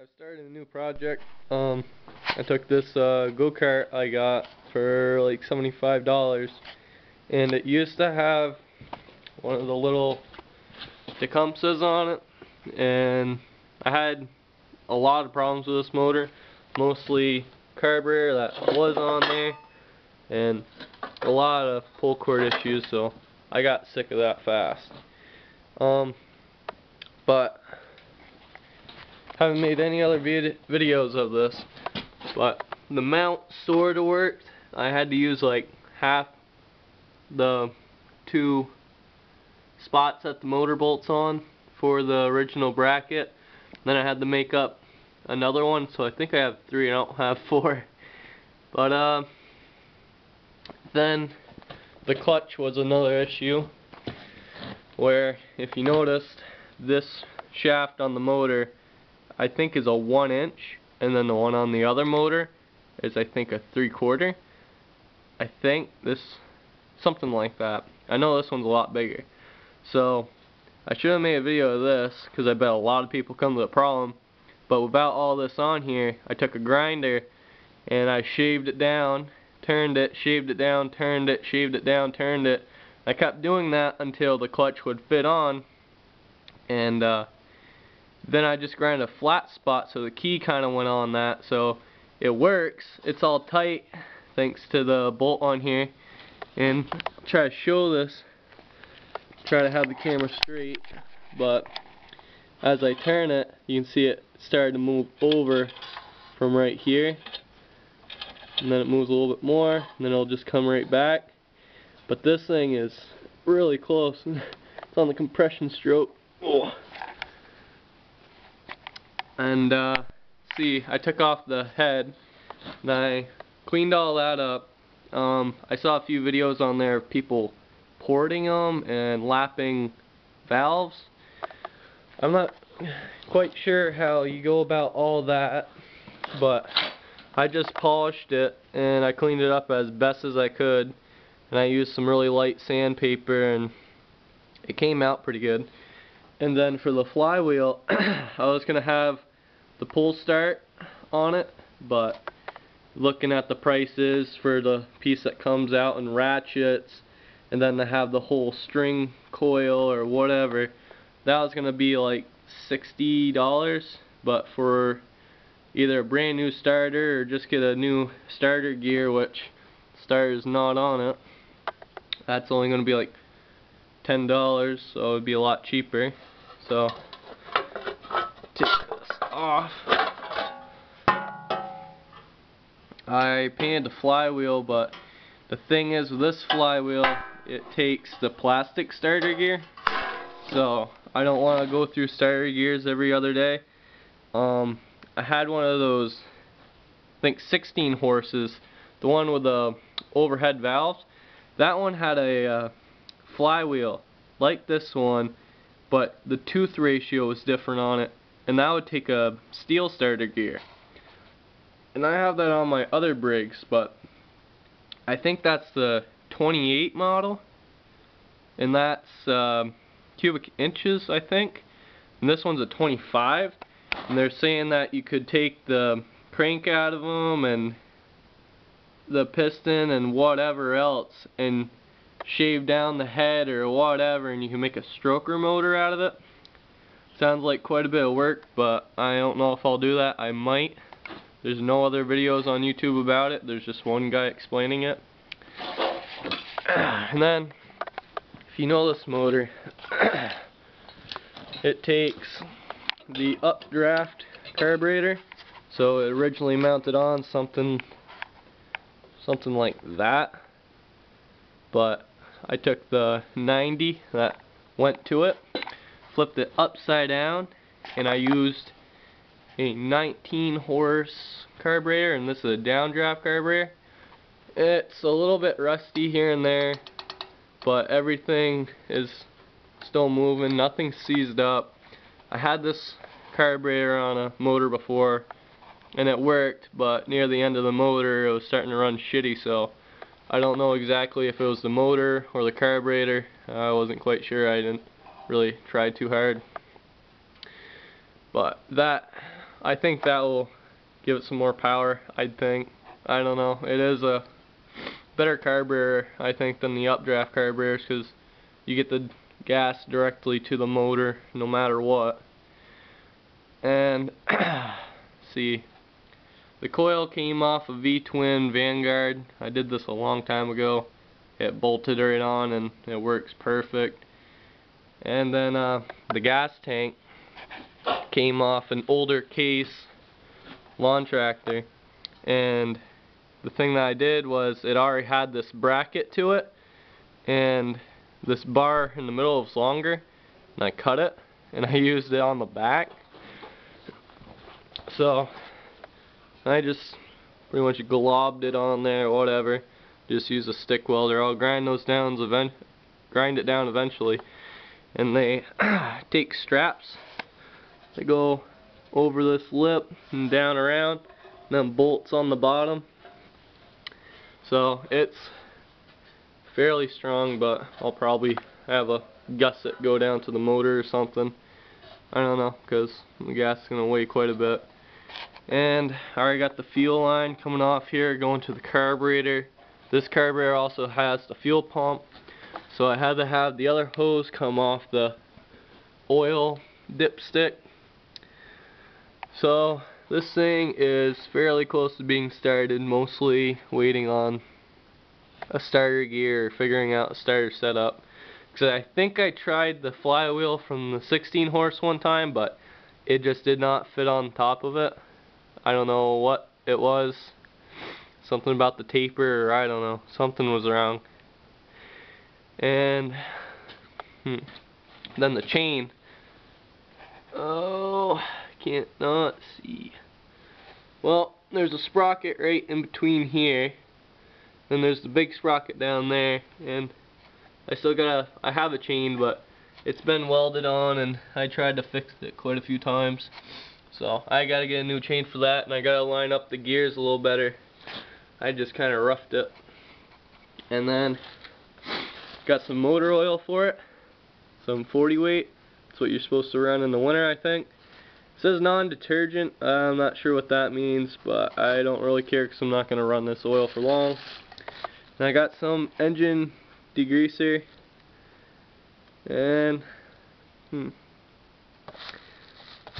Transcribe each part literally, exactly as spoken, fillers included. I've started a new project. Um, I took this uh, go-kart I got for like seventy-five dollars, and it used to have one of the little Tecumsehs on it, and I had a lot of problems with this motor, mostly carburetor that was on there, and a lot of pull cord issues, so I got sick of that fast. Um, but I haven't made any other vid videos of this, but the mount sort of worked. I had to use like half the two spots that the motor bolts on for the original bracket. Then I had to make up another one, so I think I have three. I don't have four. But uh, then the clutch was another issue, where if you noticed, this shaft on the motor I think is a one inch, and then the one on the other motor is I think a three quarter. I think this something like that. I know this one's a lot bigger. So I should have made a video of this because I bet a lot of people come to the problem. But without all this on here, I took a grinder and I shaved it down, turned it, shaved it down, turned it, shaved it down, turned it. I kept doing that until the clutch would fit on, and uh, then I just ground a flat spot, so the key kind of went on that, so it works. It's all tight thanks to the bolt on here. And I'll try to show this, try to have the camera straight, but as I turn it, you can see it started to move over from right here, and then it moves a little bit more, and then it'll just come right back. But this thing is really close. It's on the compression stroke. Oh. And uh, see, I took off the head and I cleaned all that up. Um, I saw a few videos on there of people porting them and lapping valves. I'm not quite sure how you go about all that, but I just polished it and I cleaned it up as best as I could, and I used some really light sandpaper, and it came out pretty good. And then for the flywheel, I was going to have the pull start on it, but looking at the prices for the piece that comes out and ratchets, and then to have the whole string coil or whatever, that was going to be like sixty dollars, but for either a brand new starter or just get a new starter gear, which starter's not on it, that's only going to be like ten dollars, so it would be a lot cheaper. So, take this off. I painted the flywheel, but the thing is with this flywheel, it takes the plastic starter gear, so I don't want to go through starter gears every other day. Um, I had one of those, I think sixteen horses, the one with the overhead valves. That one had a uh, flywheel like this one, but the tooth ratio was different on it, and that would take a steel starter gear. And I have that on my other Briggs, but I think that's the twenty-eight model, and that's um, cubic inches I think, and this one's a twenty-five, and they're saying that you could take the crank out of them and the piston and whatever else and shave down the head or whatever, and you can make a stroker motor out of it. Sounds like quite a bit of work, but I don't know if I'll do that. I might. There's no other videos on YouTube about it. There's just one guy explaining it. And then, if you know this motor, it takes the updraft carburetor, so it originally mounted on something something like that, but I took the ninety that went to it, flipped it upside down, and I used a nineteen horse carburetor, and this is a downdraft carburetor. It's a little bit rusty here and there, but everything is still moving, nothing seized up. I had this carburetor on a motor before and it worked, but near the end of the motor it was starting to run shitty, so I don't know exactly if it was the motor or the carburetor. I wasn't quite sure. I didn't really try too hard. But that I think that will give it some more power, I think. I don't know. It is a better carburetor, I think, than the updraft carburetors, because you get the gas directly to the motor no matter what. And see, the coil came off a V-twin Vanguard. I did this a long time ago. It bolted right on and it works perfect. And then uh, the gas tank came off an older Case lawn tractor, and the thing that I did was, it already had this bracket to it, and this bar in the middle was longer, and I cut it and I used it on the back. So I just pretty much globbed it on there, whatever. Just use a stick welder. I'll grind those downs, event grind it down eventually. And they take straps, they go over this lip and down around, and then bolts on the bottom. So it's fairly strong, but I'll probably have a gusset go down to the motor or something. I don't know, because the gas is going to weigh quite a bit. And I already got the fuel line coming off here, going to the carburetor. This carburetor also has the fuel pump, so I had to have the other hose come off the oil dipstick. So this thing is fairly close to being started, mostly waiting on a starter gear or figuring out a starter setup. Because I think I tried the flywheel from the sixteen horse one time, but it just did not fit on top of it. I don't know what it was. Something about the taper, or I don't know. Something was wrong. And hmm, then the chain. Oh, can't not see. Well, there's a sprocket right in between here. Then there's the big sprocket down there, and I still gotta, I have a chain, but it's been welded on, and I tried to fix it quite a few times. So I gotta get a new chain for that, and I gotta line up the gears a little better. I just kinda roughed it. And then got some motor oil for it, some forty weight. That's what you're supposed to run in the winter, I think. It says non-detergent. uh, I'm not sure what that means, but I don't really care because I'm not going to run this oil for long. And I got some engine degreaser, and hmm,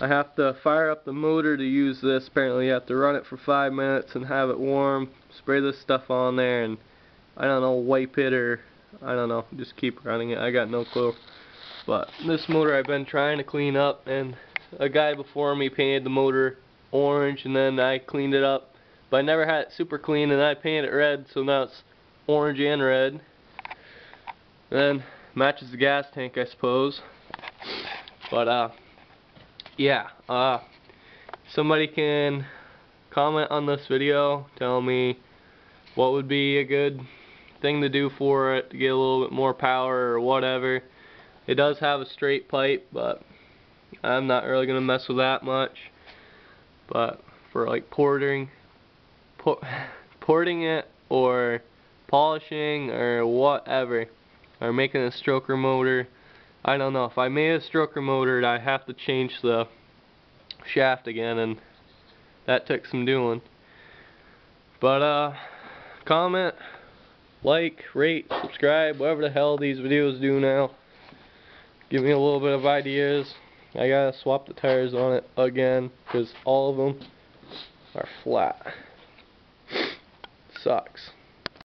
I have to fire up the motor to use this. Apparently you have to run it for five minutes and have it warm, spray this stuff on there, and I don't know, wipe it, or I don't know, just keep running it. I got no clue. But this motor I've been trying to clean up, and a guy before me painted the motor orange, and then I cleaned it up, but I never had it super clean, and I painted it red, so now it's orange and red. Then matches the gas tank, I suppose. But uh yeah, uh somebody can comment on this video, tell me what would be a good thing to do for it to get a little bit more power or whatever. It does have a straight pipe, but I'm not really gonna mess with that much. But for like porting por porting it or polishing or whatever, or making a stroker motor, I don't know. If I made a stroker motor, I have to change the shaft again, and that took some doing. But uh comment, like, rate, subscribe, whatever the hell these videos do now. Give me a little bit of ideas. I gotta swap the tires on it again, because all of them are flat. Sucks.